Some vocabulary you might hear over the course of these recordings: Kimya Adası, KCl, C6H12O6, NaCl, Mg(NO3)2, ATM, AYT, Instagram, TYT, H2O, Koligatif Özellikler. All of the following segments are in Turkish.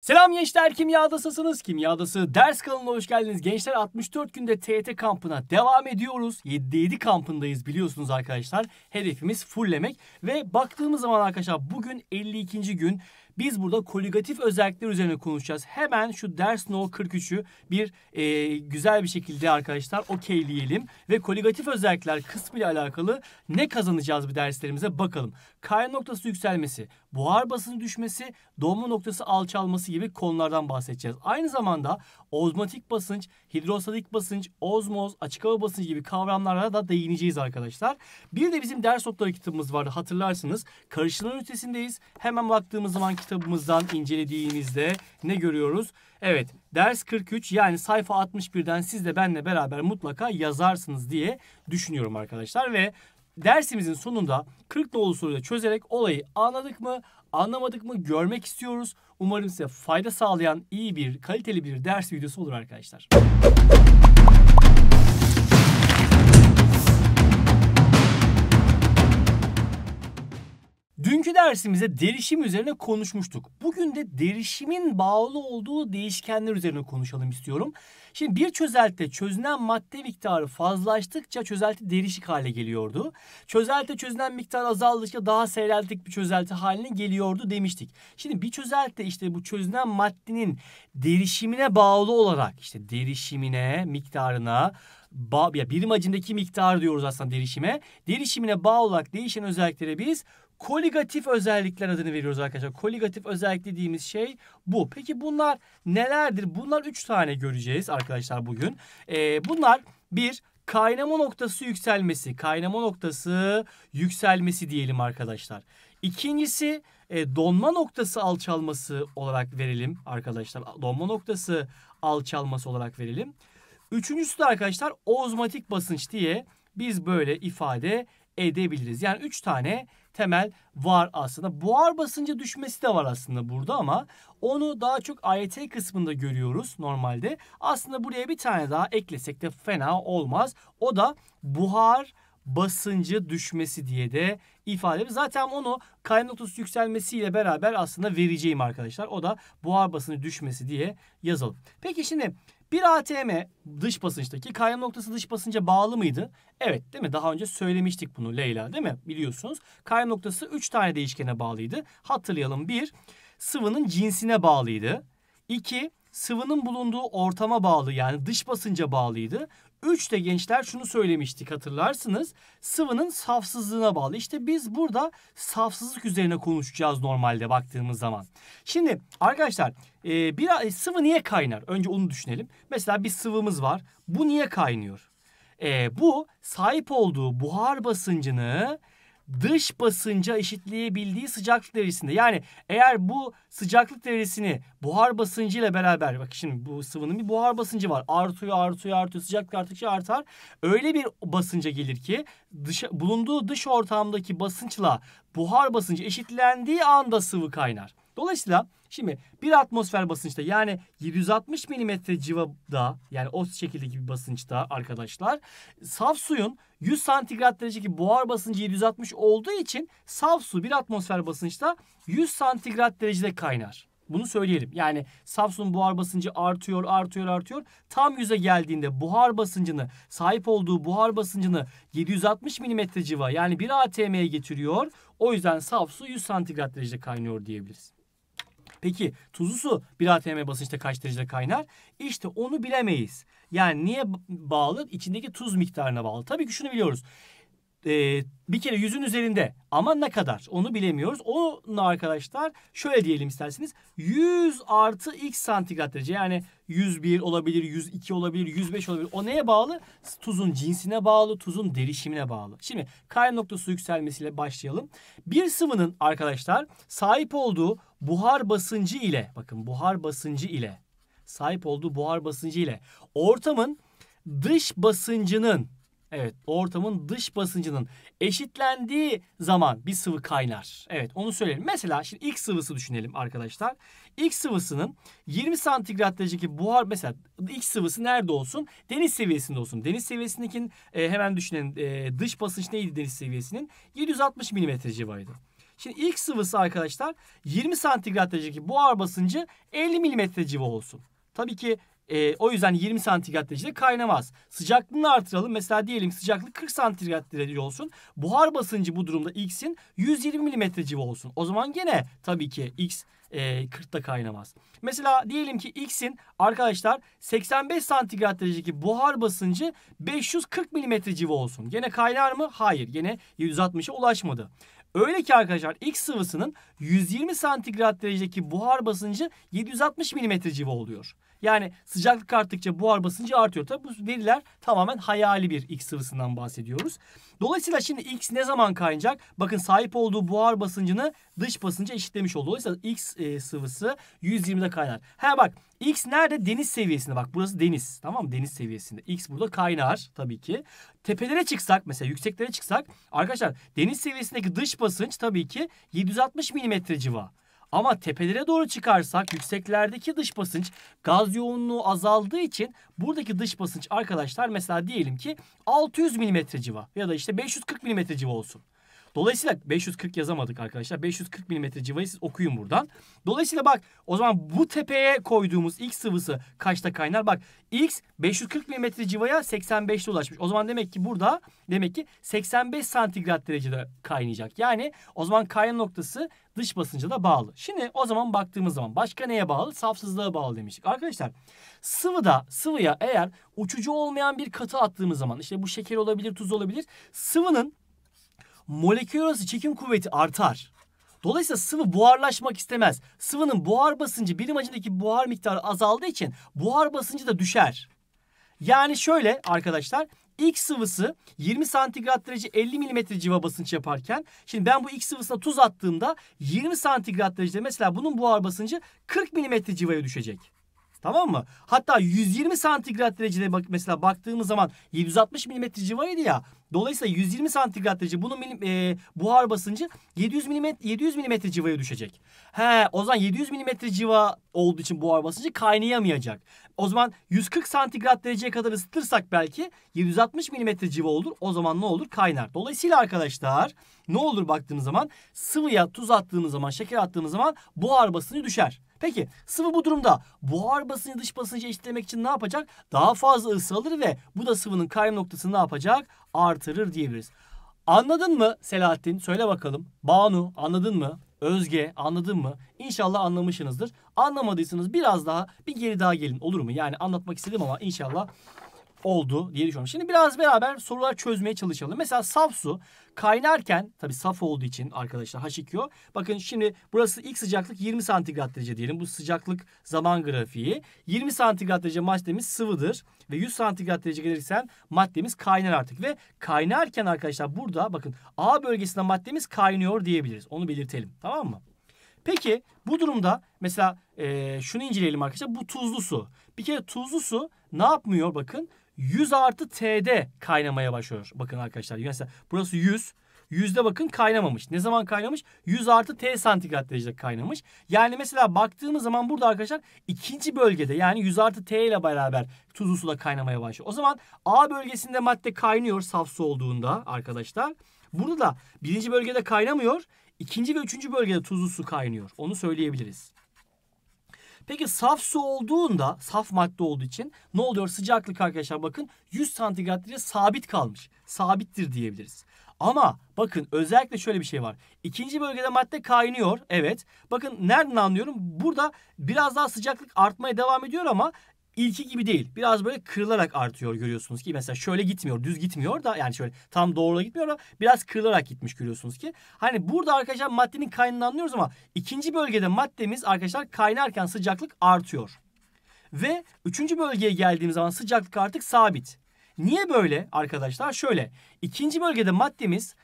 Selam gençler, Kimya Adası'sınız. Kimya Adası ders kanalına hoş geldiniz. Gençler 64 günde TYT kampına devam ediyoruz. 7'de 7 kampındayız biliyorsunuz arkadaşlar. Hedefimiz fullemek ve baktığımız zaman arkadaşlar bugün 52. gün. Biz burada koligatif özellikler üzerine konuşacağız. Hemen şu ders No 43'ü bir güzel bir şekilde arkadaşlar okeyleyelim. Ve koligatif özellikler kısmı ile alakalı ne kazanacağız bir derslerimize bakalım. Kaynama noktası yükselmesi, buhar basıncı düşmesi, donma noktası alçalması gibi konulardan bahsedeceğiz. Aynı zamanda ozmotik basınç, hidrostatik basınç, ozmoz, açık hava basıncı gibi kavramlara da değineceğiz arkadaşlar. Bir de bizim ders notları kitabımız vardı, hatırlarsınız. Karışımların ötesindeyiz. Hemen baktığımız zaman kitabımızdan incelediğimizde ne görüyoruz? Evet, ders 43 yani sayfa 61'den siz de benle beraber mutlaka yazarsınız diye düşünüyorum arkadaşlar. Ve dersimizin sonunda 40 nolu soruyla çözerek olayı anladık mı, anlamadık mı görmek istiyoruz. Umarım size fayda sağlayan iyi bir, kaliteli bir ders videosu olur arkadaşlar. Dünkü dersimizde derişim üzerine konuşmuştuk. Bugün de derişimin bağlı olduğu değişkenler üzerine konuşalım istiyorum. Şimdi bir çözeltide çözünen madde miktarı fazlalaştıkça çözelti derişik hale geliyordu. Çözeltide çözünen miktar azaldıkça daha seyreltik bir çözelti haline geliyordu demiştik. Şimdi bir çözeltide işte bu çözünen maddenin derişimine bağlı olarak işte derişimine, miktarına, birim hacimdeki miktar diyoruz aslında derişime. Derişimine bağlı olarak değişen özelliklere biz koligatif özellikler adını veriyoruz arkadaşlar. Koligatif özellik dediğimiz şey bu. Peki bunlar nelerdir? Bunlar 3 tane göreceğiz arkadaşlar bugün. Bunlar bir, kaynama noktası yükselmesi. Kaynama noktası yükselmesi diyelim arkadaşlar. İkincisi donma noktası alçalması olarak verelim arkadaşlar. Donma noktası alçalması olarak verelim. Üçüncüsü de arkadaşlar ozmotik basınç diye biz böyle ifade edebiliriz. Yani 3 tane temel var aslında. Buhar basıncı düşmesi de var aslında burada ama onu daha çok AYT kısmında görüyoruz normalde. Aslında buraya bir tane daha eklesek de fena olmaz. O da buhar basıncı düşmesi diye de ifade ediyoruz. Zaten onu kaynama noktası yükselmesiyle beraber aslında vereceğim arkadaşlar. O da buhar basıncı düşmesi diye yazalım. Peki şimdi bir ATM dış basınçtaki kaynama noktası dış basınca bağlı mıydı? Evet, değil mi? Daha önce söylemiştik bunu Leyla, değil mi? Biliyorsunuz. Kaynama noktası 3 tane değişkene bağlıydı. Hatırlayalım. 1. Sıvının cinsine bağlıydı. 2. Sıvının bulunduğu ortama bağlı, yani dış basınca bağlıydı. 3 de gençler şunu söylemiştik, hatırlarsınız. Sıvının safsızlığına bağlı. İşte biz burada safsızlık üzerine konuşacağız normalde baktığımız zaman. Şimdi arkadaşlar bir sıvı niye kaynar? Önce onu düşünelim. Mesela bir sıvımız var. Bu niye kaynıyor? Bu sahip olduğu buhar basıncını dış basınca eşitleyebildiği sıcaklık derecesinde. Yani eğer bu sıcaklık derecesini buhar basıncı ile beraber, bak şimdi bu sıvının bir buhar basıncı var. Artıyor. Sıcaklık arttıkça artar. Öyle bir basınca gelir ki bulunduğu dış ortamdaki basınçla buhar basıncı eşitlendiği anda sıvı kaynar. Dolayısıyla şimdi bir atmosfer basınçta yani 760 milimetre civada, yani o şekildeki bir basınçta arkadaşlar saf suyun 100 santigrat derecedeki buhar basıncı 760 olduğu için saf su bir atmosfer basınçta 100 santigrat derecede kaynar. Bunu söyleyelim. Yani saf suyun buhar basıncı artıyor. Tam 100'e geldiğinde buhar basıncını, sahip olduğu buhar basıncını 760 milimetre civa yani bir ATM'ye getiriyor. O yüzden saf su 100 santigrat derecede kaynıyor diyebiliriz. Peki tuzlu su 1 atm basınçta kaç derecede kaynar? İşte onu bilemeyiz. Yani niye bağlı? İçindeki tuz miktarına bağlı. Tabii ki şunu biliyoruz. Bir kere 100'ün üzerinde ama ne kadar onu bilemiyoruz. Onu arkadaşlar şöyle diyelim isterseniz. 100 artı x santigrat derece yani 101 olabilir, 102 olabilir, 105 olabilir. O neye bağlı? Tuzun cinsine bağlı, tuzun derişimine bağlı. Şimdi kaynama noktası yükselmesiyle başlayalım. Bir sıvının arkadaşlar sahip olduğu buhar basıncı ile, bakın buhar basıncı ile, sahip olduğu buhar basıncı ile ortamın dış basıncının, evet, ortamın dış basıncının eşitlendiği zaman bir sıvı kaynar. Evet, onu söyleyelim. Mesela şimdi ilk sıvısı düşünelim arkadaşlar. İlk sıvısının 20 santigrat dereceki buhar, mesela ilk sıvısı nerede olsun? Deniz seviyesinde olsun. Deniz seviyesindekinin hemen düşünelim dış basınç neydi deniz seviyesinin? 760 milimetre civarıydı. Şimdi ilk sıvısı arkadaşlar 20 santigrat derecedeki buhar basıncı 50 milimetre civa olsun. Tabii ki o yüzden 20 santigrat derecede kaynamaz. Sıcaklığını artıralım. Mesela diyelim sıcaklık 40 santigrat derece olsun. Buhar basıncı bu durumda X'in 120 milimetre civa olsun. O zaman gene tabii ki X 40'ta kaynamaz. Mesela diyelim ki X'in arkadaşlar 85 santigrat derecedeki buhar basıncı 540 milimetre civa olsun. Gene kaynar mı? Hayır. Gene 160'a ulaşmadı. Öyle ki arkadaşlar X sıvısının 120 santigrat derecedeki buhar basıncı 760 milimetre civa oluyor. Yani sıcaklık arttıkça buhar basıncı artıyor. Tabi bu veriler tamamen hayali bir X sıvısından bahsediyoruz. Dolayısıyla şimdi X ne zaman kaynayacak? Bakın sahip olduğu buhar basıncını dış basınca eşitlemiş oldu. Dolayısıyla X sıvısı 120'de kaynar. Ha bak X nerede? Deniz seviyesinde. Bak burası deniz. Tamam mı? Deniz seviyesinde. X burada kaynar tabii ki. Tepelere çıksak mesela yükseklere çıksak arkadaşlar deniz seviyesindeki dış basınç tabii ki 760 milimetre civa. Ama tepelere doğru çıkarsak yükseklerdeki dış basınç gaz yoğunluğu azaldığı için buradaki dış basınç arkadaşlar mesela diyelim ki 600 milimetre civa ya da işte 540 milimetre civa olsun. Dolayısıyla 540 yazamadık arkadaşlar. 540 milimetre civayı siz okuyun buradan. Dolayısıyla bak o zaman bu tepeye koyduğumuz X sıvısı kaçta kaynar? Bak X 540 milimetre civaya 85'te ulaşmış. O zaman demek ki burada 85 santigrat derecede kaynayacak. Yani o zaman kaynama noktası dış basınca da bağlı. Şimdi o zaman baktığımız zaman başka neye bağlı? Safsızlığa bağlı demiştik. Arkadaşlar sıvıya eğer uçucu olmayan bir katı attığımız zaman işte bu şeker olabilir, tuz olabilir. Sıvının molekül arası çekim kuvveti artar. Dolayısıyla sıvı buharlaşmak istemez. Sıvının buhar basıncı birim hacimdeki buhar miktarı azaldığı için buhar basıncı da düşer. Yani şöyle arkadaşlar X sıvısı 20 santigrat derece 50 milimetre civa basınç yaparken şimdi ben bu X sıvısına tuz attığımda 20 santigrat derecede mesela bunun buhar basıncı 40 milimetre civaya düşecek. Tamam mı? Hatta 120 santigrat derecede mesela baktığımız zaman 760 milimetre civaydı ya. Dolayısıyla 120 santigrat derece bunun buhar basıncı 700 milimetre civaya düşecek. He, o zaman 700 milimetre civa olduğu için buhar basıncı kaynayamayacak. O zaman 140 santigrat dereceye kadar ısıtırsak belki 760 milimetre civa olur. O zaman ne olur? Kaynar. Dolayısıyla arkadaşlar ne olur baktığımız zaman sıvıya tuz attığımız zaman, şeker attığımız zaman buhar basıncı düşer. Peki sıvı bu durumda buhar basıncı dış basıncı eşitlemek için ne yapacak? Daha fazla ısı alır ve bu da sıvının kaynama noktasını ne yapacak? Artırır diyebiliriz. Anladın mı Selahattin? Söyle bakalım. Banu anladın mı? Özge anladın mı? İnşallah anlamışsınızdır. Anlamadıysanız biraz daha bir geri daha gelin olur mu? Yani anlatmak istedim ama inşallah oldu diye düşünüyorum. Şimdi biraz beraber sorular çözmeye çalışalım. Mesela saf su kaynarken tabii saf olduğu için arkadaşlar H2O. Bakın şimdi burası ilk sıcaklık 20 santigrat derece diyelim. Bu sıcaklık zaman grafiği. 20 santigrat derece maddemiz sıvıdır. Ve 100 santigrat derece gelirsen maddemiz kaynar artık. Ve kaynarken arkadaşlar burada bakın A bölgesinde maddemiz kaynıyor diyebiliriz. Onu belirtelim. Tamam mı? Peki bu durumda mesela şunu inceleyelim arkadaşlar. Bu tuzlu su. Bir kere tuzlu su ne yapmıyor bakın. 100 artı T'de kaynamaya başlıyor. Bakın arkadaşlar mesela burası 100. 100'de bakın kaynamamış. Ne zaman kaynamış? 100 artı T santigrat derecede kaynamış. Yani mesela baktığımız zaman burada arkadaşlar ikinci bölgede yani 100 artı T ile beraber tuzlu suda kaynamaya başlıyor. O zaman A bölgesinde madde kaynıyor saf su olduğunda arkadaşlar. Burada da birinci bölgede kaynamıyor. İkinci ve üçüncü bölgede tuzlu su kaynıyor. Onu söyleyebiliriz. Peki saf su olduğunda, saf madde olduğu için ne oluyor? Sıcaklık arkadaşlar bakın 100 santigrat derece sabit kalmış. Sabittir diyebiliriz. Ama bakın özellikle şöyle bir şey var. İkinci bölgede madde kaynıyor. Evet. Bakın nereden anlıyorum? Burada biraz daha sıcaklık artmaya devam ediyor ama ilki gibi değil. Biraz böyle kırılarak artıyor görüyorsunuz ki. Mesela şöyle gitmiyor. Düz gitmiyor da yani şöyle tam doğru gitmiyor ama biraz kırılarak gitmiş görüyorsunuz ki. Hani burada arkadaşlar maddenin kaynını anlıyoruz ama ikinci bölgede maddemiz arkadaşlar kaynarken sıcaklık artıyor. Ve üçüncü bölgeye geldiğimiz zaman sıcaklık artık sabit. Niye böyle arkadaşlar? Şöyle. İkinci bölgede maddemiz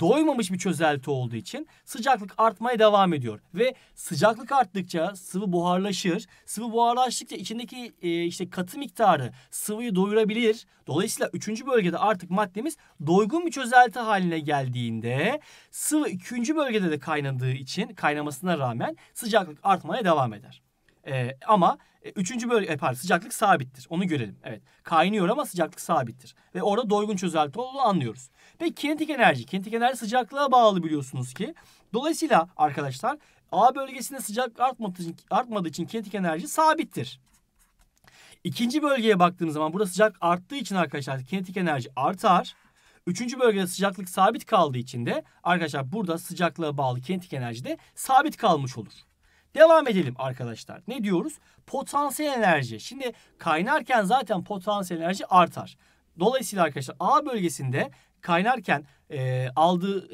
doymamış bir çözelti olduğu için sıcaklık artmaya devam ediyor. Ve sıcaklık arttıkça sıvı buharlaşır. Sıvı buharlaştıkça içindeki işte katı miktarı sıvıyı doyurabilir. Dolayısıyla 3. bölgede artık maddemiz doygun bir çözelti haline geldiğinde sıvı 2. bölgede de kaynadığı için kaynamasına rağmen sıcaklık artmaya devam eder. Ama üçüncü bölge sıcaklık sabittir. Onu görelim. Evet. Kaynıyor ama sıcaklık sabittir. Ve orada doygun çözelti olduğunu anlıyoruz. Peki kinetik enerji. Kinetik enerji sıcaklığa bağlı biliyorsunuz ki. Dolayısıyla arkadaşlar A bölgesinde sıcaklık artmadığı için kinetik enerji sabittir. İkinci bölgeye baktığımız zaman burada sıcaklık arttığı için arkadaşlar kinetik enerji artar. Üçüncü bölgede sıcaklık sabit kaldığı için de arkadaşlar burada sıcaklığa bağlı kinetik enerji de sabit kalmış olur. Devam edelim arkadaşlar. Ne diyoruz? Potansiyel enerji. Şimdi kaynarken zaten potansiyel enerji artar. Dolayısıyla arkadaşlar A bölgesinde kaynarken aldığı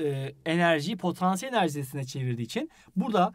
enerjiyi potansiyel enerjisine çevirdiği için burada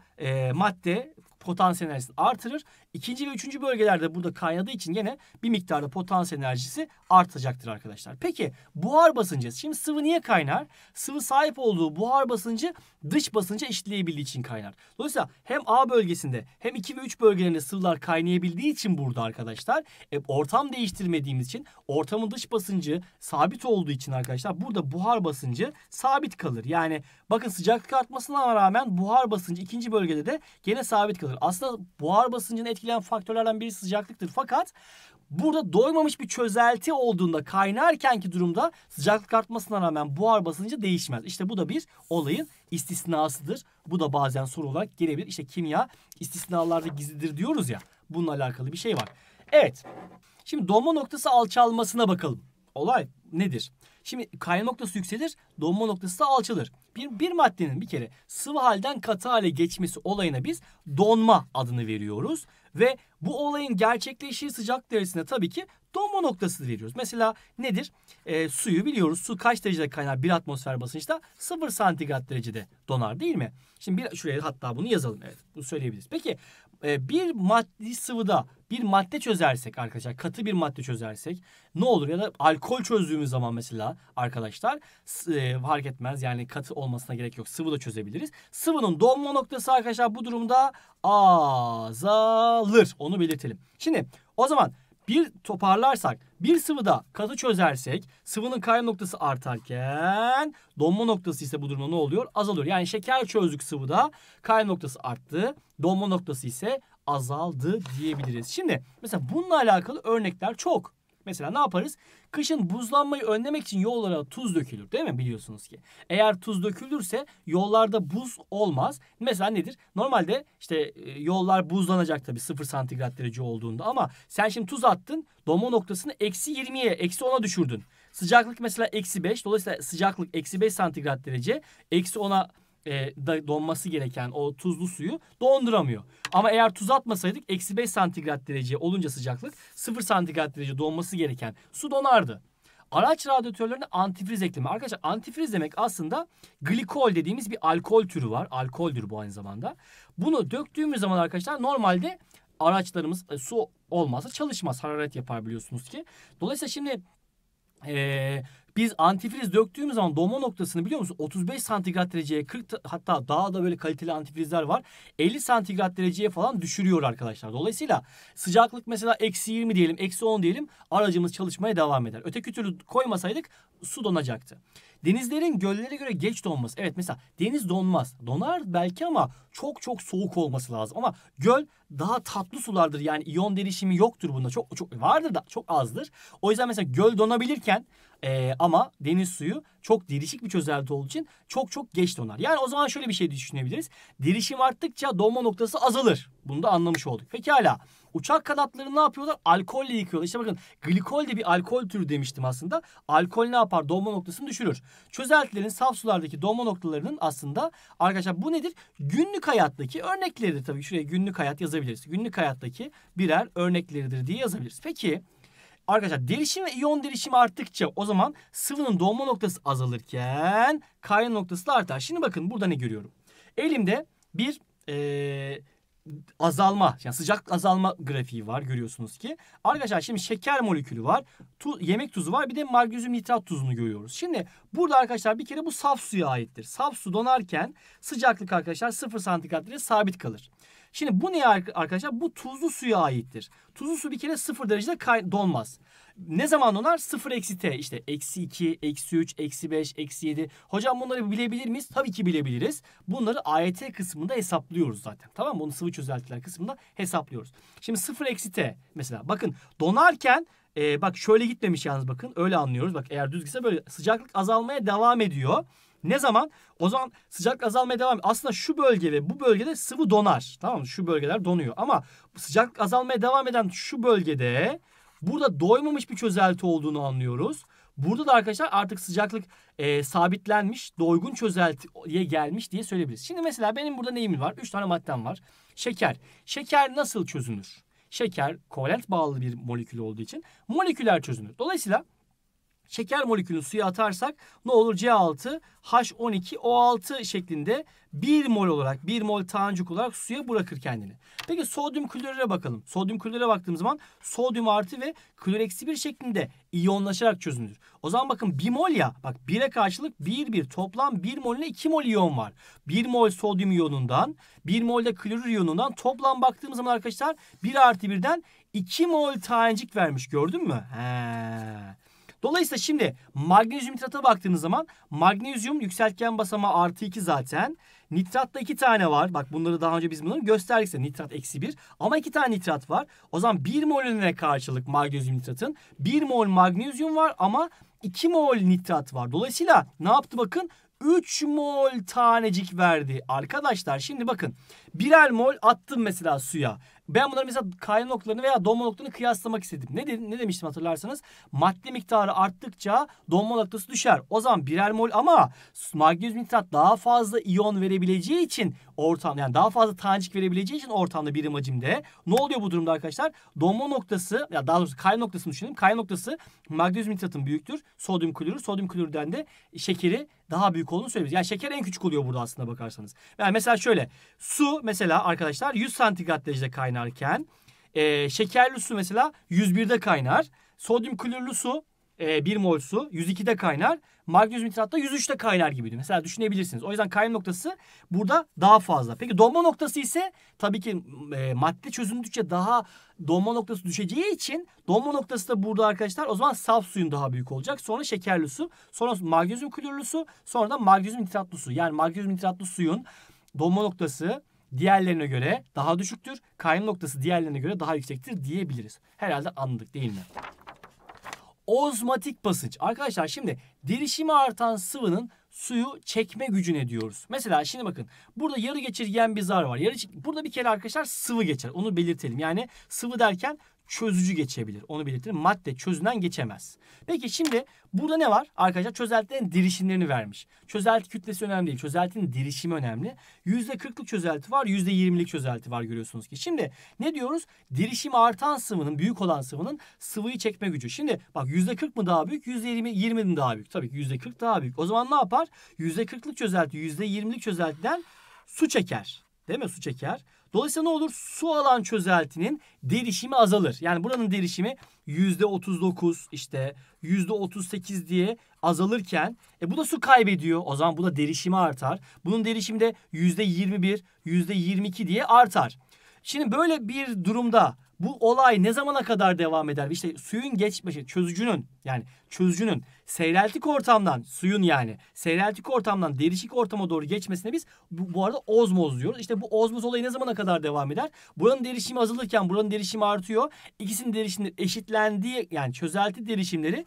madde potansiyel enerjisini artırır. İkinci ve üçüncü bölgelerde burada kaynadığı için yine bir miktarda potansiyel enerjisi artacaktır arkadaşlar. Peki buhar basıncı. Şimdi sıvı niye kaynar? Sıvı sahip olduğu buhar basıncı dış basınca eşitleyebildiği için kaynar. Dolayısıyla hem A bölgesinde hem 2 ve 3 bölgelerinde sıvılar kaynayabildiği için burada arkadaşlar ortam değiştirmediğimiz için ortamın dış basıncı sabit olduğu için arkadaşlar burada buhar basıncı sabit kalır. Yani bakın sıcaklık artmasına rağmen buhar basıncı ikinci bölgede de gene sabit kalır. Aslında buhar basıncını etkileyen faktörlerden biri sıcaklıktır. Fakat burada doymamış bir çözelti olduğunda kaynarkenki durumda sıcaklık artmasına rağmen buhar basıncı değişmez. İşte bu da bir olayın istisnasıdır. Bu da bazen soru olarak gelebilir. İşte kimya istisnalarda gizlidir diyoruz ya. Bununla alakalı bir şey var. Evet. Şimdi donma noktası alçalmasına bakalım. Olay nedir? Şimdi kaynama noktası yükselir, donma noktası da alçalır. Bir maddenin bir kere sıvı halden katı hale geçmesi olayına biz donma adını veriyoruz. Ve bu olayın gerçekleştiği sıcaklık derecesine tabii ki donma noktası veriyoruz. Mesela nedir? Suyu biliyoruz. Su kaç derecede kaynar? 1 atmosfer basınçta 0 santigrat derecede donar değil mi? Şimdi şuraya hatta bunu yazalım. Evet, bunu söyleyebiliriz. Peki bir maddi sıvıda bir madde çözersek arkadaşlar, katı bir madde çözersek ne olur? Ya da alkol çözdüğümüz zaman mesela arkadaşlar fark etmez. Yani katı olmasına gerek yok. Sıvı da çözebiliriz. Sıvının donma noktası arkadaşlar bu durumda azalır. Onu belirtelim. Şimdi o zaman bir toparlarsak, bir sıvıda katı çözersek sıvının kaynama noktası artarken donma noktası ise bu durumda ne oluyor? Azalıyor. Yani şeker çözdük sıvıda, kaynama noktası arttı, donma noktası ise azaldı diyebiliriz. Şimdi mesela bununla alakalı örnekler çok. Mesela ne yaparız? Kışın buzlanmayı önlemek için yollara tuz dökülür değil mi? Biliyorsunuz ki. Eğer tuz dökülürse yollarda buz olmaz. Mesela nedir? Normalde işte yollar buzlanacak tabii 0 santigrat derece olduğunda ama sen şimdi tuz attın, donma noktasını eksi 20'ye, eksi 10'a düşürdün. Sıcaklık mesela eksi 5. Dolayısıyla sıcaklık eksi 5 santigrat derece, eksi 10'a donması gereken o tuzlu suyu donduramıyor. Ama eğer tuz atmasaydık eksi 5 santigrat derece olunca sıcaklık 0 santigrat derece donması gereken su donardı. Araç radyatörlerine antifriz ekleme. Arkadaşlar antifriz demek aslında glikol dediğimiz bir alkol türü var. Alkoldür bu aynı zamanda. Bunu döktüğümüz zaman arkadaşlar normalde araçlarımız su olmazsa çalışmaz. Hararet yapar biliyorsunuz ki. Dolayısıyla şimdi biz antifriz döktüğümüz zaman donma noktasını biliyor musunuz? 35 santigrat dereceye 40 hatta daha da böyle kaliteli antifrizler var. 50 santigrat dereceye falan düşürüyor arkadaşlar. Dolayısıyla sıcaklık mesela eksi 20 diyelim, eksi 10 diyelim aracımız çalışmaya devam eder. Öteki türlü koymasaydık su donacaktı. Denizlerin göllere göre geç donması. Evet mesela deniz donmaz. Donar belki ama çok çok soğuk olması lazım. Ama göl daha tatlı sulardır. Yani iyon derişimi yoktur bunda. Çok vardır da çok azdır. O yüzden mesela göl donabilirken ama deniz suyu çok derişik bir çözelti olduğu için çok geç donar. Yani o zaman şöyle bir şey düşünebiliriz. Derişim arttıkça donma noktası azalır. Bunu da anlamış olduk. Pekala. Uçak kanatlarını ne yapıyorlar? Alkolle yıkıyorlar. İşte bakın glikol de bir alkol türü demiştim aslında. Alkol ne yapar? Donma noktasını düşürür. Çözeltilerin saf sulardaki donma noktalarının aslında arkadaşlar bu nedir? Günlük hayattaki örnekleridir tabii. Şuraya günlük hayat yazabiliriz. Günlük hayattaki birer örnekleridir diye yazabiliriz. Peki arkadaşlar derişim ve iyon derişimi arttıkça o zaman sıvının donma noktası azalırken kaynama noktası da artar. Şimdi bakın burada ne görüyorum? Elimde bir azalma, yani sıcaklık azalma grafiği var görüyorsunuz ki. Arkadaşlar şimdi şeker molekülü var, yemek tuzu var, bir de magnezyum nitrat tuzunu görüyoruz. Şimdi burada arkadaşlar bir kere bu saf suya aittir. Saf su donarken sıcaklık arkadaşlar 0 santigrat derece sabit kalır. Şimdi bu ne arkadaşlar? Bu tuzlu suya aittir. Tuzlu su bir kere 0 derecede donmaz. Ne zaman donar? 0 eksi T. İşte eksi 2, eksi 3, eksi 5, eksi 7. Hocam bunları bilebilir miyiz? Tabii ki bilebiliriz. Bunları AYT kısmında hesaplıyoruz zaten. Tamam mı? Bunu sıvı çözeltiler kısmında hesaplıyoruz. Şimdi 0 eksi T mesela. Bakın donarken bak şöyle gitmemiş yalnız bakın. Öyle anlıyoruz. Bak eğer düz gitse böyle sıcaklık azalmaya devam ediyor. Ne zaman? O zaman sıcaklık azalmaya devam ediyor. Aslında şu bölge ve bu bölgede sıvı donar. Tamam mı? Şu bölgeler donuyor. Ama sıcaklık azalmaya devam eden şu bölgede burada doymamış bir çözelti olduğunu anlıyoruz. Burada da arkadaşlar artık sıcaklık sabitlenmiş, doygun çözeltiye gelmiş diye söyleyebiliriz. Şimdi mesela benim burada neyim var? 3 tane maddem var. Şeker. Şeker nasıl çözünür? Şeker kovalent bağlı bir molekül olduğu için moleküler çözünür. Dolayısıyla şeker molekülünü suya atarsak ne olur? C6H12O6 şeklinde 1 mol olarak, 1 mol tanecik olarak suya bırakır kendini. Peki sodyum klorüre bakalım. Sodyum klorüre baktığımız zaman sodyum artı ve klor eksi 1 şeklinde iyonlaşarak çözünür. O zaman bakın 1 mol ya. Bak 1'e karşılık 1 toplam 1 molüne 2 mol iyon var. 1 mol sodyum iyonundan 1 mol de klorür iyonundan toplam baktığımız zaman arkadaşlar 1 artı 1'den 2 mol tanecik vermiş. Gördün mü? Heee. Dolayısıyla şimdi magnezyum nitrata baktığınız zaman magnezyum yükseltgen basamağı artı 2 zaten. Nitratta 2 tane var. Bak bunları daha önce biz bunları gösterdik size. Nitrat eksi 1 ama 2 tane nitrat var. O zaman 1 molüne karşılık magnezyum nitratın 1 mol magnezyum var ama 2 mol nitrat var. Dolayısıyla ne yaptı bakın? 3 mol tanecik verdi. Arkadaşlar şimdi bakın. Birer mol attım mesela suya. Ben bunları mesela kaynama noktalarını veya donma noktalarını kıyaslamak istedim. Ne demiştim hatırlarsanız? Madde miktarı arttıkça donma noktası düşer. O zaman birer mol ama magnezyum nitrat daha fazla iyon verebileceği için ortam, yani daha fazla tanecik verebileceği için ortamda birim hacimde ne oluyor bu durumda arkadaşlar? Donma noktası, ya daha doğrusu kaynama noktasını düşünelim. Kaynama noktası magnezyum nitratın büyüktür. Sodyum klorür, sodyum klorürden de şekeri daha büyük olduğunu söylüyoruz. Yani şeker en küçük oluyor burada aslında bakarsanız. Yani mesela şöyle su mesela arkadaşlar 100 santigrat derecede kaynarken şekerli su mesela 101'de kaynar. Sodyum klorürlü su 1 mol su 102'de kaynar. Magnezyum nitrat da 103'te kaynar gibi. Mesela düşünebilirsiniz. O yüzden kaynama noktası burada daha fazla. Peki donma noktası ise tabii ki madde çözündükçe daha donma noktası düşeceği için donma noktası da burada arkadaşlar o zaman saf suyun daha büyük olacak. Sonra şekerli su, sonra magnezyum klorürlü su, sonra da magnezyum nitratlı su. Yani magnezyum nitratlı suyun donma noktası diğerlerine göre daha düşüktür. Kaynama noktası diğerlerine göre daha yüksektir diyebiliriz. Herhalde anladık değil mi? Ozmotik basınç. Arkadaşlar şimdi derişimi artan sıvının suyu çekme gücüne diyoruz. Mesela şimdi bakın burada yarı geçirgen bir zar var. Burada bir kere arkadaşlar sıvı geçer. Onu belirtelim. Yani sıvı derken çözücü geçebilir. Onu belirtelim. Madde çözünen geçemez. Peki şimdi burada ne var? Arkadaşlar çözeltilerin derişimlerini vermiş. Çözelti kütlesi önemli değil. Çözeltinin derişimi önemli. %40'lık çözelti var. %20'lik çözelti var görüyorsunuz ki. Şimdi ne diyoruz? Derişimi artan sıvının, büyük olan sıvının sıvıyı çekme gücü. Şimdi bak %40 mı daha büyük? %20 mi daha büyük? Tabii ki %40 daha büyük. O zaman ne yapar? %40'lık çözelti %20'lik çözeltiden su çeker. Değil mi? Su çeker. Dolayısıyla ne olur? Su alan çözeltinin derişimi azalır. Yani buranın derişimi %39 işte %38 diye azalırken bu da su kaybediyor. O zaman bu da derişimi artar. Bunun derişimi de %21, %22 diye artar. Şimdi böyle bir durumda bu olay ne zamana kadar devam eder? İşte suyun geçmesi, çözücünün seyreltik ortamdan, suyun yani seyreltik ortamdan derişik ortama doğru geçmesine biz bu arada ozmoz diyoruz. İşte bu ozmoz olayı ne zamana kadar devam eder? Buranın derişimi azalırken buranın derişimi artıyor. İkisinin derişimleri eşitlendiği, yani çözelti derişimleri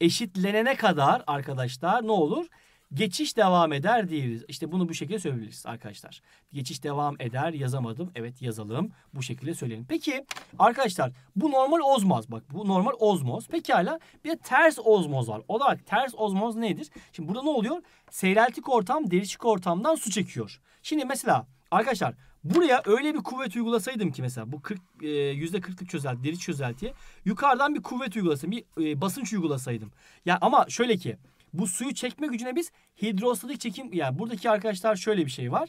eşitlenene kadar arkadaşlar ne olur? Geçiş devam eder diyebiliriz. İşte bunu bu şekilde söyleyebiliriz arkadaşlar. Geçiş devam eder yazamadım. Evet yazalım. Bu şekilde söyleyelim. Peki arkadaşlar bu normal ozmoz. Bak bu normal ozmoz. Pekala bir de ters ozmoz var. O da ters ozmoz nedir? Şimdi burada ne oluyor? Seyreltik ortam derişik ortamdan su çekiyor. Şimdi mesela arkadaşlar buraya öyle bir kuvvet uygulasaydım ki mesela bu %40'lık çözelti, deri çözeltiye yukarıdan bir kuvvet uygulasaydım. Bir basınç uygulasaydım. Ya ama şöyle ki bu suyu çekme gücüne biz hidrostatik çekim, yani buradaki arkadaşlar şöyle bir şey var.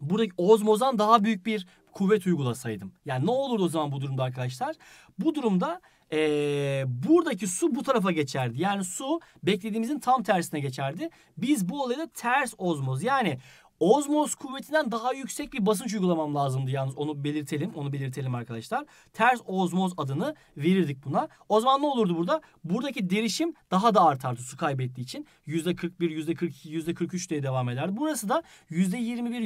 Buradaki ozmozdan daha büyük bir kuvvet uygulasaydım. Yani ne olurdu o zaman bu durumda arkadaşlar? Bu durumda buradaki su bu tarafa geçerdi. Yani su beklediğimizin tam tersine geçerdi. Biz bu olayda ters ozmoz, yani Ozmoz kuvvetinden daha yüksek bir basınç uygulamam lazımdı yalnız. Onu belirtelim arkadaşlar. Ters ozmoz adını verirdik buna. O zaman ne olurdu burada? Buradaki derişim daha da artardı su kaybettiği için. %41, %42, %43 diye devam ederdi. Burası da %19,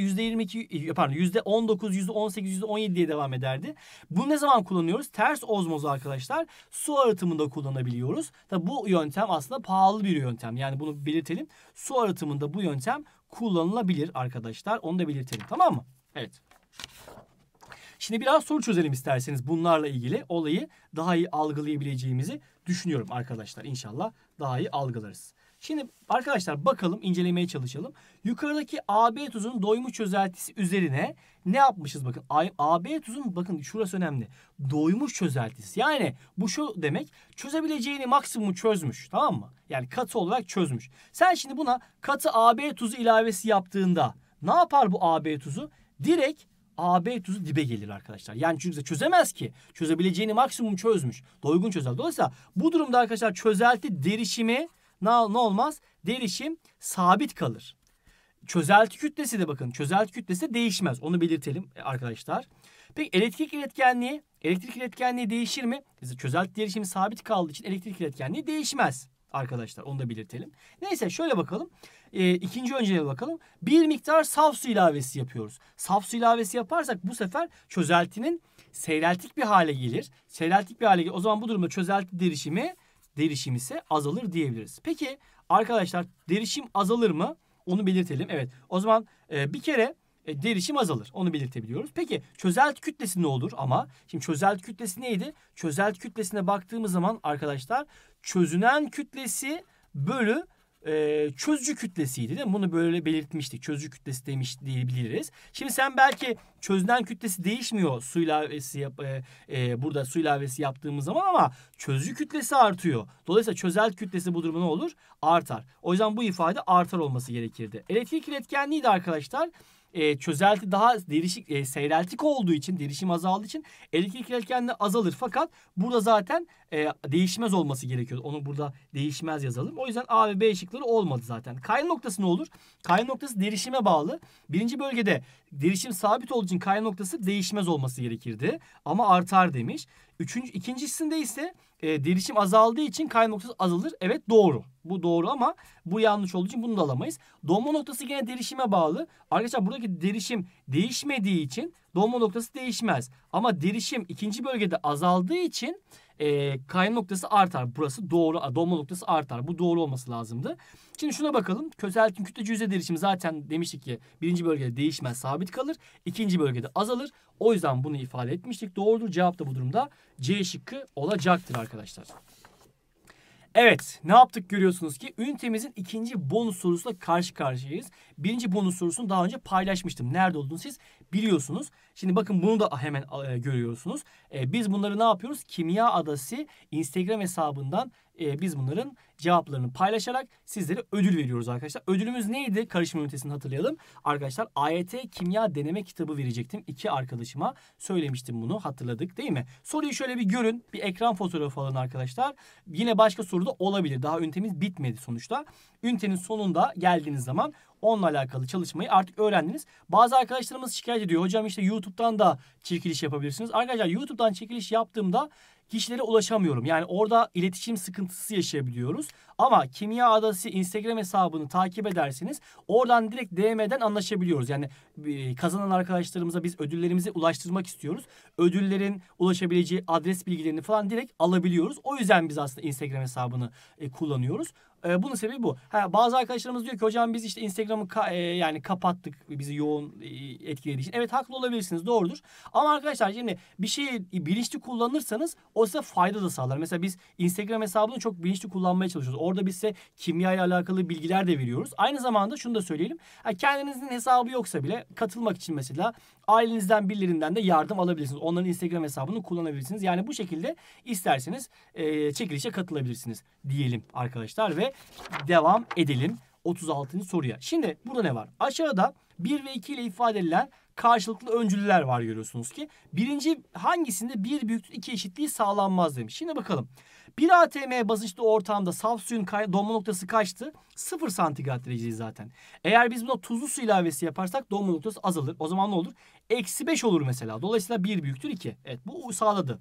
%18, %17 diye devam ederdi. Bunu ne zaman kullanıyoruz? Ters ozmozu arkadaşlar su arıtımında kullanabiliyoruz. Tabi bu yöntem aslında pahalı bir yöntem. Yani bunu belirtelim. Su arıtımında bu yöntem kullanılabilir arkadaşlar. Onu da belirtelim, tamam mı? Evet. Şimdi biraz soru çözelim isterseniz. Bunlarla ilgili olayı daha iyi algılayabileceğimizi düşünüyorum arkadaşlar. İnşallah daha iyi algılarız. Şimdi arkadaşlar bakalım, incelemeye çalışalım. Yukarıdaki AB tuzun doymuş çözeltisi üzerine ne yapmışız bakın. AB tuzun, bakın şurası önemli. Doymuş çözeltisi. Yani bu şu demek, çözebileceğini maksimum çözmüş, tamam mı? Yani katı olarak çözmüş. Sen şimdi buna katı AB tuzu ilavesi yaptığında ne yapar bu AB tuzu? Direkt AB tuzu dibe gelir arkadaşlar. Yani çünkü çözemez ki. Çözebileceğini maksimum çözmüş. Doygun çözelti. Dolayısıyla bu durumda arkadaşlar çözelti derişimi ne olmaz? Derişim sabit kalır. Çözelti kütlesi de bakın. Çözelti kütlesi de değişmez. Onu belirtelim arkadaşlar. Peki elektrik iletkenliği? Elektrik iletkenliği değişir mi? Çözelti derişimi sabit kaldığı için elektrik iletkenliği değişmez arkadaşlar. Onu da belirtelim. Neyse şöyle bakalım. İkinci önceliğe bakalım. Bir miktar saf su ilavesi yapıyoruz. Saf su ilavesi yaparsak bu sefer çözeltinin seyreltik bir hale gelir. Seyreltik bir hale gelir. O zaman bu durumda çözelti derişim ise azalır diyebiliriz. Peki arkadaşlar derişim azalır mı? Onu belirtelim. Evet, o zaman bir kere derişim azalır. Onu belirtebiliyoruz. Peki çözelti kütlesi ne olur ama? Şimdi çözelti kütlesi neydi? Çözelti kütlesine baktığımız zaman arkadaşlar çözünen kütlesi bölü çözücü kütlesiydi değil mi? Bunu böyle belirtmiştik. Çözücü kütlesi demiş diyebiliriz. Şimdi sen belki çözünen kütlesi değişmiyor su ilavesi burada su ilavesi yaptığımız zaman ama çözücü kütlesi artıyor. Dolayısıyla çözelti kütlesi bu durumda ne olur? Artar. O yüzden bu ifade artar olması gerekirdi. Elektrik iletkenliği de arkadaşlar çözelti daha seyreltik olduğu için, derişim azaldığı için elektrik iletkenliği azalır. Fakat burada zaten değişmez olması gerekiyordu. Onu burada değişmez yazalım. O yüzden A ve B şıkları olmadı zaten. Kaynama noktası ne olur? Kaynama noktası derişime bağlı. Birinci bölgede derişim sabit olduğu için kaynama noktası değişmez olması gerekirdi. Ama artar demiş. İkincisinde ise derişim azaldığı için kaynama noktası azalır. Evet, doğru. Bu doğru ama bu yanlış olduğu için bunu da alamayız. Donma noktası gene derişime bağlı. Arkadaşlar buradaki derişim değişmediği için donma noktası değişmez. Ama derişim ikinci bölgede azaldığı için kaynama noktası artar. Burası doğru. Donma noktası artar. Bu doğru olması lazımdı. Şimdi şuna bakalım. Çözeltinin kütlece yüzey derişimi zaten demiştik ki birinci bölgede değişmez, sabit kalır. İkinci bölgede azalır. O yüzden bunu ifade etmiştik. Doğrudur. Cevap da bu durumda C şıkkı olacaktır arkadaşlar. Evet, ne yaptık görüyorsunuz ki ünitemizin ikinci bonus sorusuyla karşı karşıyayız. Birinci bonus sorusunu daha önce paylaşmıştım. Nerede olduğunu siz biliyorsunuz. Şimdi bakın bunu da hemen görüyorsunuz. Biz bunları ne yapıyoruz? Kimya Adası Instagram hesabından biz bunların cevaplarını paylaşarak sizlere ödül veriyoruz arkadaşlar. Ödülümüz neydi? Karışım ünitesini hatırlayalım. Arkadaşlar AYT kimya deneme kitabı verecektim. 2 arkadaşıma söylemiştim bunu. Hatırladık değil mi? Soruyu şöyle bir görün. Bir ekran fotoğrafı alın arkadaşlar. Yine başka soru da olabilir. Daha ünitemiz bitmedi sonuçta. Ünitenin sonunda geldiğiniz zaman onunla alakalı çalışmayı artık öğrendiniz. Bazı arkadaşlarımız şikayet ediyor. Hocam işte YouTube'dan da çekiliş yapabilirsiniz. Arkadaşlar YouTube'dan çekiliş yaptığımda kişilere ulaşamıyorum. Yani orada iletişim sıkıntısı yaşayabiliyoruz. Ama Kimya Adası Instagram hesabını takip ederseniz oradan direkt DM'den anlaşabiliyoruz. Yani kazanan arkadaşlarımıza biz ödüllerimizi ulaştırmak istiyoruz. Ödüllerin ulaşabileceği adres bilgilerini falan direkt alabiliyoruz. O yüzden biz aslında Instagram hesabını kullanıyoruz. Bunun sebebi bu. Bazı arkadaşlarımız diyor ki hocam biz işte Instagram'ı yani kapattık, bizi yoğun etkilediği için. Evet, haklı olabilirsiniz, doğrudur. Ama arkadaşlar şimdi bir şeyi bilinçli kullanırsanız o size fayda da sağlar. Mesela biz Instagram hesabını çok bilinçli kullanmaya çalışıyoruz. Orada biz size kimya ile alakalı bilgiler de veriyoruz. Aynı zamanda şunu da söyleyelim. Kendinizin hesabı yoksa bile katılmak için mesela ailenizden birilerinden de yardım alabilirsiniz. Onların Instagram hesabını kullanabilirsiniz. Yani bu şekilde isterseniz çekilişe katılabilirsiniz diyelim arkadaşlar ve devam edelim 36. soruya. Şimdi burada ne var? Aşağıda 1 ve 2 ile ifade edilen karşılıklı öncüller var, görüyorsunuz ki. Birinci hangisinde 1/2 eşitliği sağlanmaz demiş. Şimdi bakalım. 1 atm basınçlı ortamda saf suyun donma noktası kaçtı? 0 santigrat dereceydi zaten. Eğer biz buna tuzlu su ilavesi yaparsak donma noktası azalır. O zaman ne olur? -5 olur mesela. Dolayısıyla 1/2. Evet, bu sağladı.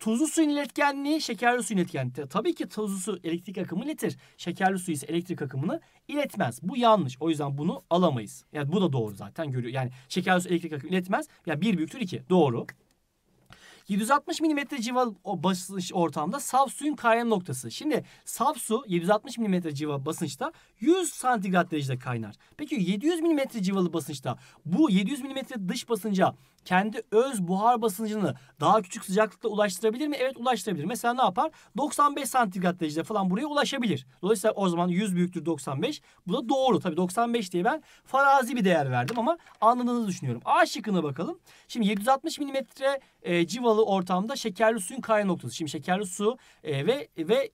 Tuzlu suyun iletkenliği şekerli suyun iletkenliği. Tabii ki tuzlu su elektrik akımı iletir. Şekerli su ise elektrik akımını iletmez. Bu yanlış. O yüzden bunu alamayız. Yani bu da doğru zaten, görüyor. Yani şekerli su elektrik akımı iletmez. Yani 1/2. Doğru. 760 mm civa basınç ortamda saf suyun kaynama noktası. Şimdi saf su 760 mm civa basınçta 100 santigrat derecede kaynar. Peki 700 mm civalı basınçta bu 700 mm dış basınca kendi öz buhar basıncını daha küçük sıcaklıkta ulaştırabilir mi? Evet, ulaştırabilir. Mesela ne yapar? 95 santigrat derecede falan buraya ulaşabilir. Dolayısıyla o zaman 100/95. Bu da doğru. Tabii 95 diye ben farazi bir değer verdim ama anladığınızı düşünüyorum. A şıkkına bakalım. Şimdi 760 mm civalı ortamda şekerli suyun kaynama noktası. Şimdi şekerli su ve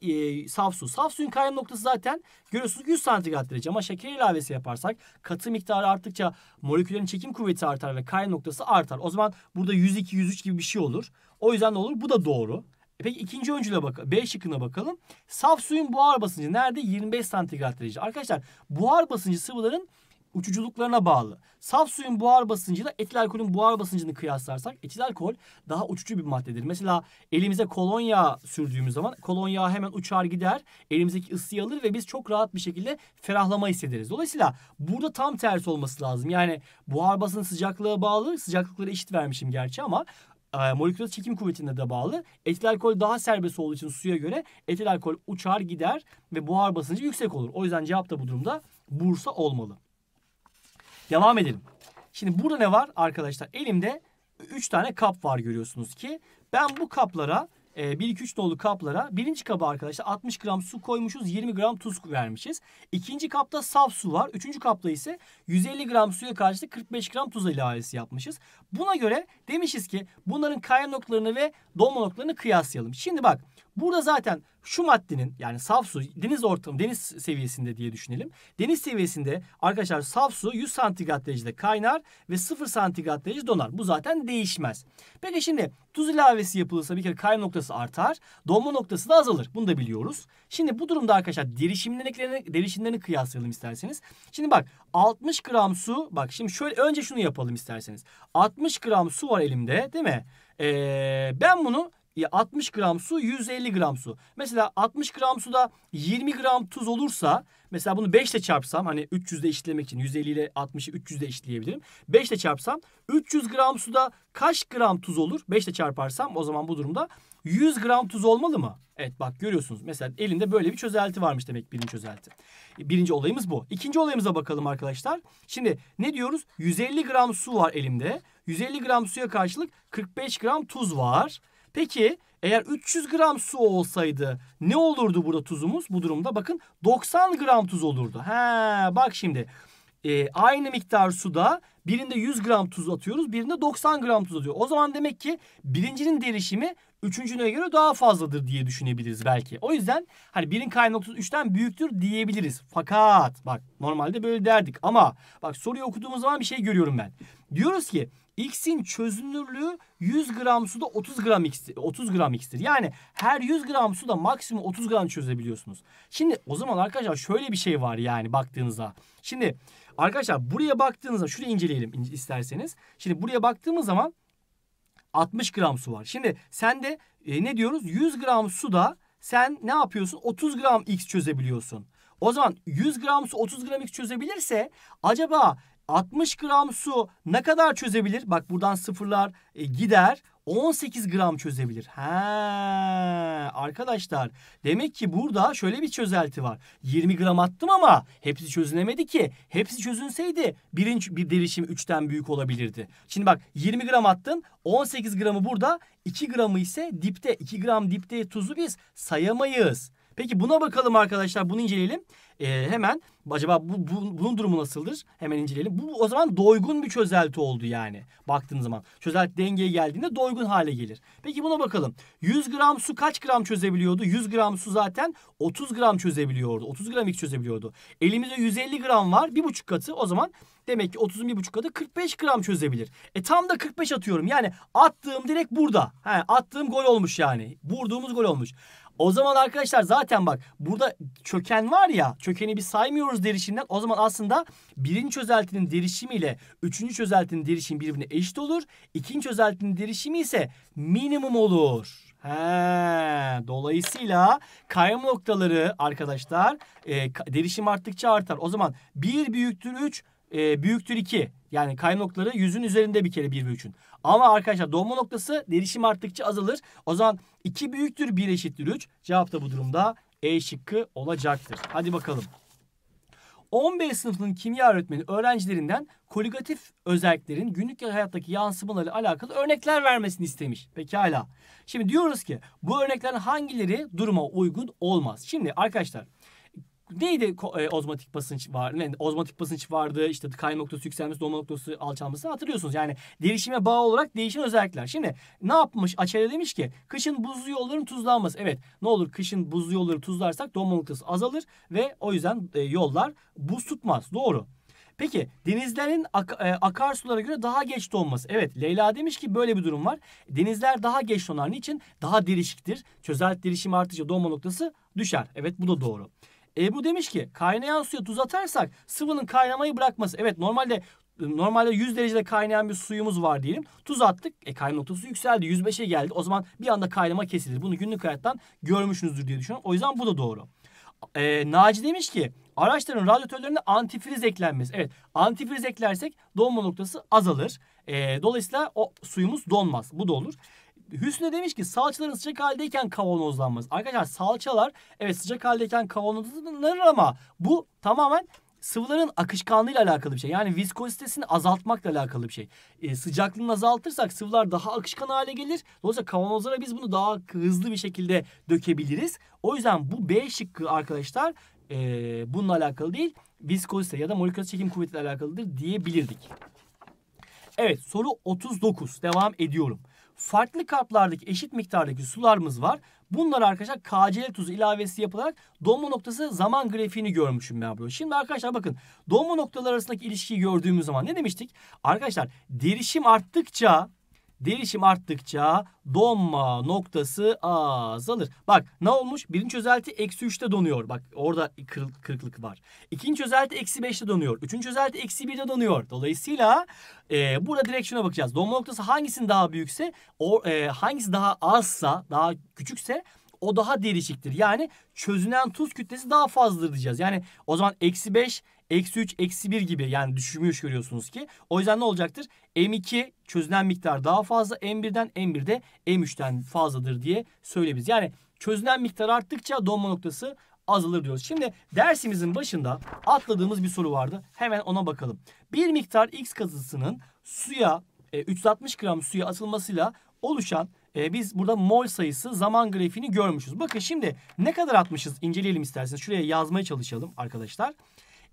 saf su. Saf suyun kaynama noktası zaten görüyorsunuz 100 santigrat derece ama şeker ilavesi yaparsak katı miktarı arttıkça moleküllerin çekim kuvveti artar ve kaynama noktası artar. O zaman burada 102, 103 gibi bir şey olur. O yüzden ne olur? Bu da doğru. Peki ikinci öncüle bakalım. B şıkkına bakalım. Saf suyun buhar basıncı nerede? 25 santigrat derece. Arkadaşlar buhar basıncı sıvıların uçuculuklarına bağlı. Saf suyun buhar basıncıyla etil alkolün buhar basıncını kıyaslarsak etil alkol daha uçucu bir maddedir. Mesela elimize kolonya sürdüğümüz zaman kolonya hemen uçar gider. Elimizdeki ısıyı alır ve biz çok rahat bir şekilde ferahlama hissederiz. Dolayısıyla burada tam tersi olması lazım. Yani buhar basıncı sıcaklığa bağlı. Sıcaklıkları eşit vermişim gerçi ama moleküler çekim kuvvetine de bağlı. Etil alkol daha serbest olduğu için suya göre etil alkol uçar gider ve buhar basıncı yüksek olur. O yüzden cevap da bu durumda Bursa olmalı. Devam edelim. Şimdi burada ne var arkadaşlar? Elimde 3 tane kap var, görüyorsunuz ki. Ben bu kaplara 1-2-3 dolu kaplara birinci kaba arkadaşlar 60 gram su koymuşuz, 20 gram tuz vermişiz. İkinci kapta saf su var. Üçüncü kapta ise 150 gram suya karşı 45 gram tuz ilavesi yapmışız. Buna göre demişiz ki bunların kaynama noktalarını ve donma noktalarını kıyaslayalım. Şimdi bak, burada zaten şu maddenin yani saf su deniz ortamı deniz seviyesinde diye düşünelim. Deniz seviyesinde arkadaşlar saf su 100 santigrat derecede kaynar ve 0 santigrat derecede donar. Bu zaten değişmez. Peki şimdi tuz ilavesi yapılırsa bir kere kaynama noktası artar. Donma noktası da azalır. Bunu da biliyoruz. Şimdi bu durumda arkadaşlar derişimlerini kıyaslayalım isterseniz. Şimdi bak 60 gram su, bak şimdi şöyle önce şunu yapalım isterseniz. 60 gram su var elimde, değil mi? Ben bunu 60 gram su, 150 gram su. Mesela 60 gram suda 20 gram tuz olursa mesela bunu 5 ile çarpsam, hani 300'de eşitlemek için 150 ile 60'ı 300'de eşitleyebilirim. 5 ile çarpsam 300 gram suda kaç gram tuz olur? 5 ile çarparsam o zaman bu durumda 100 gram tuz olmalı mı? Evet, bak görüyorsunuz. Mesela elimde böyle bir çözelti varmış demek, birinci çözelti. Birinci olayımız bu. İkinci olayımıza bakalım arkadaşlar. Şimdi ne diyoruz? 150 gram su var elimde. 150 gram suya karşılık 45 gram tuz var. Peki eğer 300 gram su olsaydı ne olurdu burada tuzumuz? Bu durumda bakın 90 gram tuz olurdu. He, bak şimdi aynı miktar suda birinde 100 gram tuz atıyoruz, birinde 90 gram tuz atıyor. O zaman demek ki birincinin derişimi üçüncüne göre daha fazladır diye düşünebiliriz belki. O yüzden hani birin kaynama noktası 3'ten büyüktür diyebiliriz. Fakat bak normalde böyle derdik ama bak soruyu okuduğumuz zaman bir şey görüyorum ben. Diyoruz ki X'in çözünürlüğü 100 gram suda 30 gram X'tir. Yani her 100 gram suda maksimum 30 gram çözebiliyorsunuz. Şimdi o zaman arkadaşlar şöyle bir şey var yani baktığınızda. Şimdi arkadaşlar buraya baktığınızda şurayı inceleyelim isterseniz. Şimdi buraya baktığımız zaman 60 gram su var. Şimdi sen de ne diyoruz? 100 gram suda sen ne yapıyorsun? 30 gram X çözebiliyorsun. O zaman 100 gram su 30 gram X çözebilirse acaba 60 gram su ne kadar çözebilir? Bak buradan sıfırlar gider. 18 gram çözebilir. Arkadaşlar demek ki burada şöyle bir çözelti var. 20 gram attım ama hepsi çözünemedi ki. Hepsi çözünseydi bir derişim 3'ten büyük olabilirdi. Şimdi bak 20 gram attın. 18 gramı burada. 2 gramı ise dipte. 2 gram dipte tuzu biz sayamayız. Peki buna bakalım arkadaşlar. Bunu inceleyelim. Hemen acaba bunun durumu nasıldır? Hemen inceleyelim. Bu o zaman doygun bir çözelti oldu yani. Baktığın zaman çözelti dengeye geldiğinde doygun hale gelir. Peki buna bakalım. 100 gram su kaç gram çözebiliyordu? 100 gram su zaten 30 gram çözebiliyordu. 30 gram X çözebiliyordu. Elimizde 150 gram var. 1,5 katı. O zaman Demek ki 31,5'a da 45 gram çözebilir. E tam da 45 atıyorum. Yani attığım direkt burada. He, attığım gol olmuş yani. Vurduğumuz gol olmuş. O zaman arkadaşlar zaten bak burada çöken var ya, çökeni bir saymıyoruz derişimden. O zaman aslında birinci çözeltinin derişimi ile üçüncü çözeltinin derişimi birbirine eşit olur. İkinci çözeltinin derişimi ise minimum olur. He, dolayısıyla kayma noktaları arkadaşlar derişim arttıkça artar. O zaman 1 büyüktür 3 büyüktür 2. Yani kayma noktaları 100'ün üzerinde bir kere 1 bölü 3'ün. Ama arkadaşlar donma noktası derişim arttıkça azalır. O zaman 2 büyüktür 1 eşittir 3. Cevap da bu durumda E şıkkı olacaktır. Hadi bakalım. 15 sınıfının kimya öğretmeni öğrencilerinden koligatif özelliklerin günlük hayattaki yansımalarıyla alakalı örnekler vermesini istemiş. Pekala. Şimdi diyoruz ki bu örneklerin hangileri duruma uygun olmaz? Şimdi arkadaşlar neydi ozmotik basınç var? Yani ozmotik basınç vardı. İşte kayma noktası yükselmesi, donma noktası alçalması hatırlıyorsunuz. Yani derişime bağlı olarak değişen özellikler. Şimdi ne yapmış? Açelya demiş ki kışın buzlu yolların tuzlanması. Evet, ne olur kışın buzlu yolları tuzlarsak donma noktası azalır ve o yüzden yollar buz tutmaz. Doğru. Peki denizlerin akarsulara göre daha geç donması. Evet, Leyla demiş ki böyle bir durum var. Denizler daha geç donar. Niçin? Daha derişiktir. Çözelti derişimi artınca donma noktası düşer. Evet, bu da doğru. Bu demiş ki kaynayan suya tuz atarsak sıvının kaynamayı bırakması. Evet, normalde 100 derecede kaynayan bir suyumuz var diyelim. Tuz attık. Kayma noktası yükseldi. 105'e geldi. O zaman bir anda kaynama kesilir. Bunu günlük hayattan görmüşsünüzdür diye düşünüyorum. O yüzden bu da doğru. Naci demiş ki araçların radyatörlerine antifriz eklenmesi. Evet, antifriz eklersek donma noktası azalır. Dolayısıyla o suyumuz donmaz. Bu da olur. Hüsnü demiş ki salçaların sıcak haldeyken kavanozlanması. Arkadaşlar salçalar evet sıcak haldeyken kavanozlanır ama bu tamamen sıvıların akışkanlığıyla alakalı bir şey. Yani viskozitesini azaltmakla alakalı bir şey. Sıcaklığını azaltırsak sıvılar daha akışkan hale gelir. Dolayısıyla kavanozlara biz bunu daha hızlı bir şekilde dökebiliriz. O yüzden bu B şıkkı arkadaşlar bununla alakalı değil. Viskozite ya da moleküler çekim kuvvetiyle alakalıdır diyebilirdik. Evet, soru 39. Devam ediyorum. Farklı kaplardaki eşit miktardaki sularımız var. Bunlar arkadaşlar KCl tuzu ilavesi yapılarak donma noktası zaman grafiğini görmüşüm ben burada. Şimdi arkadaşlar bakın donma noktaları arasındaki ilişkiyi gördüğümüz zaman ne demiştik? Arkadaşlar derişim arttıkça donma noktası azalır. Bak ne olmuş? Birinci çözelti eksi 3'te donuyor. Bak orada kırıklık var. İkinci çözelti eksi 5'te donuyor. Üçüncü çözelti eksi 1'de donuyor. Dolayısıyla burada direkt şuna bakacağız. Donma noktası hangisinin daha büyükse, hangisi daha azsa, daha küçükse o daha derişiktir. Yani çözünen tuz kütlesi daha fazladır diyeceğiz. Yani o zaman eksi 5... Eksi 3, eksi 1 gibi yani düşürmüş görüyorsunuz ki. O yüzden ne olacaktır? M2 çözünen miktar daha fazla. M1'den M1'de M3'ten fazladır diye söyleyebiliriz. Yani çözünen miktar arttıkça donma noktası azalır diyoruz. Şimdi dersimizin başında atladığımız bir soru vardı. Hemen ona bakalım. Bir miktar X katısının suya 360 gram suya atılmasıyla oluşan biz burada mol sayısı zaman grafiğini görmüşüz. Bakın şimdi ne kadar atmışız inceleyelim isterseniz. Şuraya yazmaya çalışalım arkadaşlar.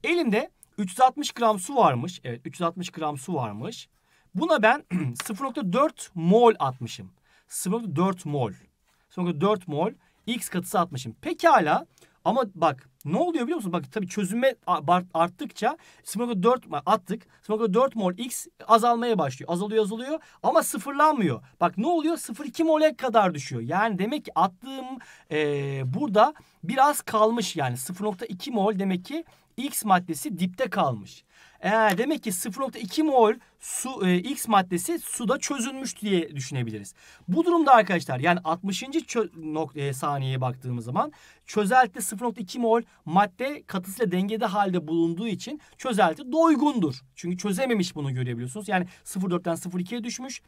Elimde 360 gram su varmış. Evet, 360 gram su varmış. Buna ben 0,4 mol atmışım. 0,4 mol. 0,4 mol X katısı atmışım. Pekala ama bak ne oluyor biliyor musun? Bak tabii çözünme arttıkça 0,4 attık. 0,4 mol X azalmaya başlıyor. Azalıyor ama sıfırlanmıyor. Bak ne oluyor? 0,2 mole kadar düşüyor. Yani demek ki attığım burada biraz kalmış. Yani 0,2 mol demek ki X maddesi dipte kalmış. Demek ki 0,2 mol su, X maddesi suda çözünmüş diye düşünebiliriz. Bu durumda arkadaşlar yani 60. saniyeye baktığımız zaman çözelti 0,2 mol madde katısıyla dengede halde bulunduğu için çözelti doygundur. Çünkü çözememiş, bunu görebiliyorsunuz. Yani 0,4'ten 0,2'ye düşmüş.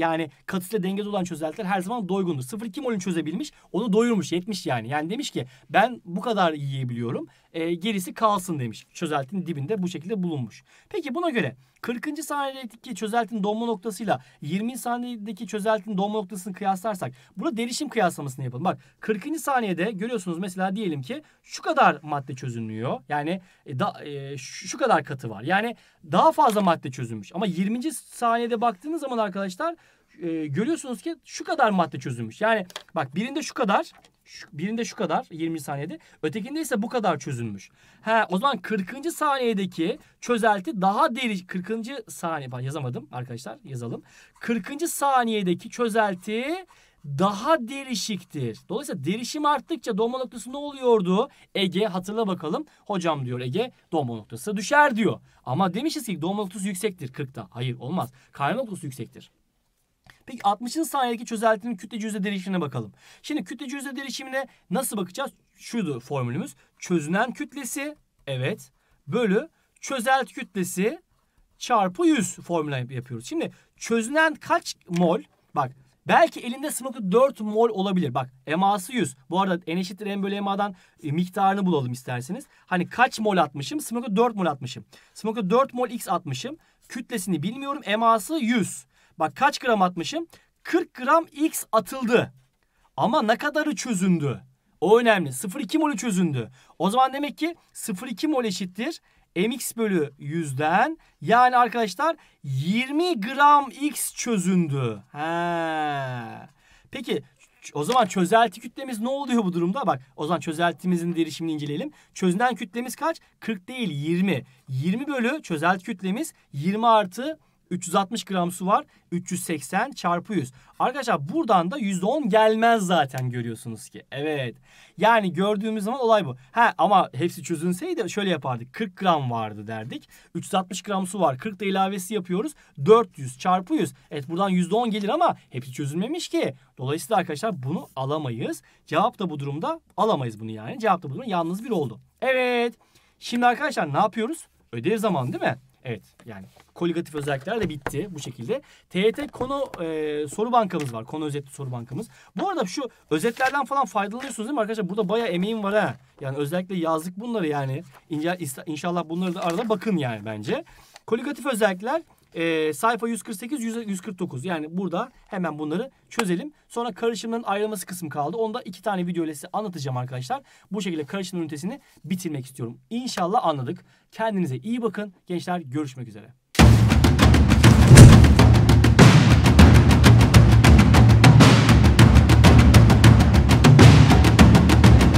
Yani katısıyla dengede olan çözeltiler her zaman doygundur. 0,2 mol'ün çözebilmiş, onu doyurmuş, yetmiş yani. Yani demiş ki ben bu kadar yiyebiliyorum. Gerisi kalsın demiş. Çözeltinin dibinde bu şekilde bulunmuş. Peki buna göre 40. saniyedeki çözeltinin donma noktasıyla 20. saniyedeki çözeltinin donma noktasını kıyaslarsak, burada derişim kıyaslamasını yapalım. Bak 40. saniyede görüyorsunuz mesela diyelim ki şu kadar madde çözünüyor. Yani şu kadar katı var. Yani daha fazla madde çözünmüş. Ama 20. saniyede baktığınız zaman arkadaşlar görüyorsunuz ki şu kadar madde çözünmüş. Yani bak birinde şu kadar, birinde şu kadar 20. saniyede, ötekinde ise bu kadar çözülmüş. He, o zaman 40. saniyedeki çözelti daha derin. 40. saniye yazamadım arkadaşlar, yazalım. 40. saniyedeki çözelti daha derişiktir. Dolayısıyla derişim arttıkça donma noktası ne oluyordu? Ege, hatırla bakalım. Hocam diyor Ege, donma noktası düşer diyor. Ama demişiz ki donma noktası yüksektir 40'ta. Hayır, olmaz. Kaynama noktası yüksektir. Peki 60. saniyedeki çözeltinin kütlece yüzde derişimine bakalım. Şimdi kütlece yüzde derişimine nasıl bakacağız? Şuydu formülümüz. Çözünen kütlesi, evet, bölü çözelti kütlesi çarpı 100 formülü yapıyoruz. Şimdi çözünen kaç mol? Bak, belki elinde 0.4 mol olabilir. Bak, MA'sı 100. Bu arada N = M/M'a'dan miktarını bulalım isterseniz. Hani kaç mol atmışım? 0.4 mol atmışım. 0.4 mol X atmışım. Kütlesini bilmiyorum. MA'sı 100. Bak, kaç gram atmışım? 40 gram X atıldı. Ama ne kadarı çözündü? O önemli. 0.2 molü çözündü. O zaman demek ki 0.2 mol eşittir MX bölü 100'den, yani arkadaşlar 20 gram X çözündü. He. Peki o zaman çözelti kütlemiz ne oluyor bu durumda? Bak, o zaman çözeltimizin derişimini inceleyelim. Çözünen kütlemiz kaç? 40 değil, 20. 20 bölü çözelti kütlemiz 20 artı 360 gram su var. 380 çarpı 100. Arkadaşlar buradan da %10 gelmez zaten, görüyorsunuz ki. Evet. Yani gördüğümüz zaman olay bu. Ha, ama hepsi çözünseydi şöyle yapardık. 40 gram vardı derdik. 360 gram su var. 40 da ilavesi yapıyoruz. 400 çarpı 100. Evet, buradan %10 gelir ama hepsi çözülmemiş ki. Dolayısıyla arkadaşlar bunu alamayız. Cevap da bu durumda alamayız bunu yani. Cevap da bu durumda yalnız 1 oldu. Evet. Şimdi arkadaşlar ne yapıyoruz? Ödev zamanı değil mi? Evet, yani koligatif özellikler de bitti bu şekilde. TYT konu soru bankamız var. Konu özetli soru bankamız. Bu arada şu özetlerden falan faydalanıyorsunuz değil mi arkadaşlar? Burada bayağı emeğim var ha. Yani özellikle yazdık bunları yani. İnşallah bunları da arada bakın yani bence. Koligatif özellikler sayfa 148-149. Yani burada hemen bunları çözelim. Sonra karışımların ayrılması kısmı kaldı. Onda 2 tane video ile size anlatacağım arkadaşlar. Bu şekilde karışım ünitesini bitirmek istiyorum. İnşallah anladık. Kendinize iyi bakın. Gençler, görüşmek üzere.